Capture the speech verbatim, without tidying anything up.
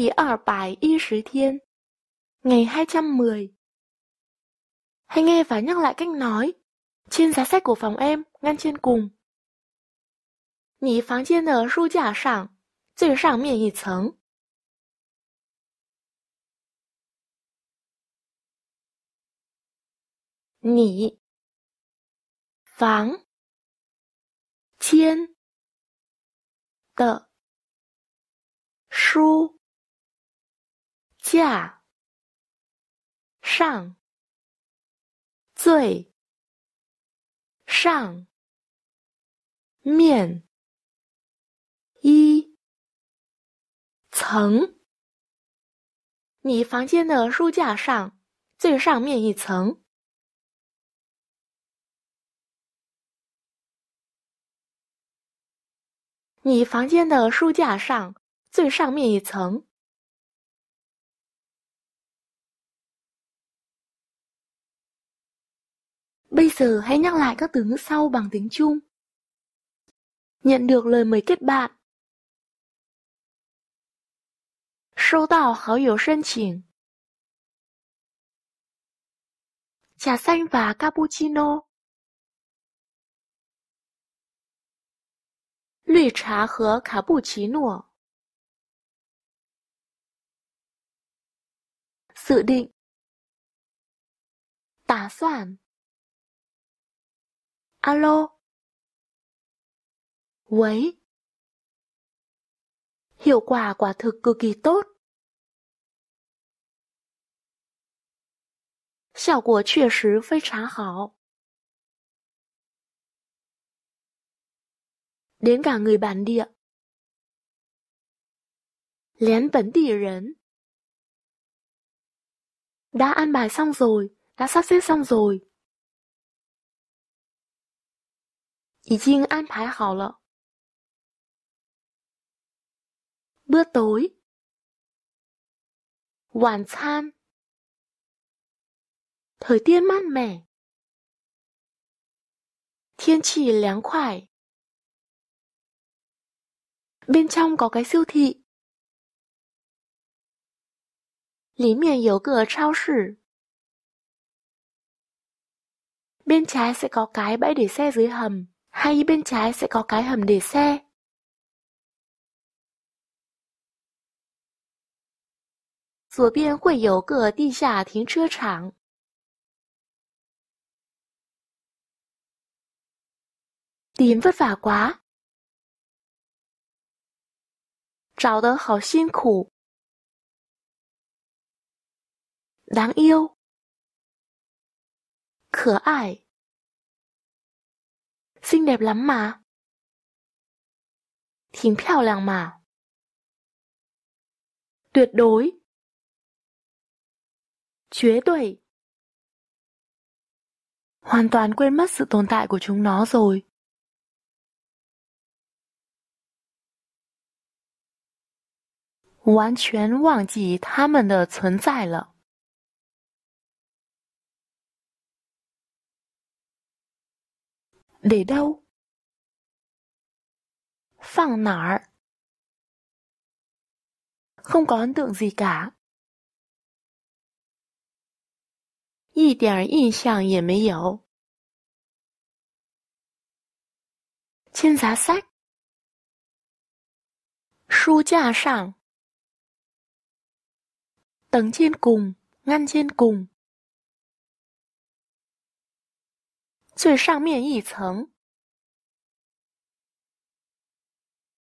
第二百一十thiên, ngày hai trăm mười. Hay nghe và nhắc lại cách nói. Trên giá sách của phòng em, ngăn trên cùng. 你房间的书架上最上面一层。你房间的书架上最上面。一层，你房间的书架上最上面一层。你房间的书架上最上面一层。Bây giờ hãy nhắc lại các từ ngữ sau bằng tiếng Trung. Nhận được lời mời kết bạn. 收到好友申请。Trà xanh và cappuccino. 绿茶和卡布奇诺。dự định. 打算。Alo. 喂。hiệu quả quả thực cực kỳ tốt. 效果确实非常好。đến cả người bản địa. 连本地人. đã an bài xong rồi, đã sắp xếp xong rồi. 已经安排好了。bữa tối. 晚餐. thời tiết mát mẻ. 天气凉快. bên trong có cái siêu thị. 里面有个超市. bên trái sẽ có cái bãi để xe dưới hầm, hay bên trái sẽ có cái hầm để xe. Giữa bên hội có cái địa hạ停车场. Tìm vất vả quá. 找得好辛苦。đáng yêu. 可爱。xinh đẹp lắm mà. 挺漂亮嘛。tuyệt đối. 绝对。hoàn toàn quên mất sự tồn tại của chúng nó rồi. Hoàn toàn quên mất它们的存在了。để đâu? 放哪儿? không có ấn tượng gì cả. 一点印象也没有。trên giá sách. 书架上。tầng trên cùng, ngăn trên cùng. 最上面一层。